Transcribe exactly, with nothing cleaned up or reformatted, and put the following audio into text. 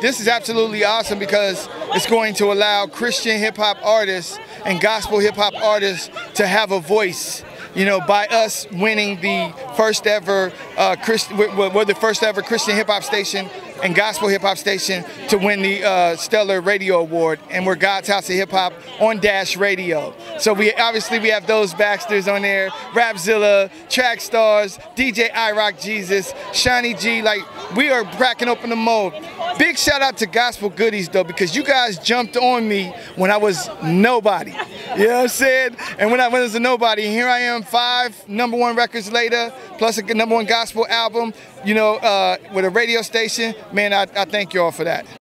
This is absolutely awesome because it's going to allow Christian hip-hop artists and gospel hip-hop artists to have a voice. You know, by us winning the first ever, uh, Christ we're the first ever Christian hip-hop station and gospel hip-hop station to win the uh, Stellar Radio Award, and we're God's House of Hip Hop on Dash Radio. So we obviously we have those Baxters on there, Rapzilla, Track Stars, D J I Rock Jesus, Shiny G. Like, we are cracking open the mold. Big shout out to Gospel Goodies though, because you guys jumped on me when I was nobody. You know what I'm saying? And when I was a nobody, here I am five number one records later, plus a number one gospel album, you know, uh, with a radio station. Man, I, I thank y'all for that.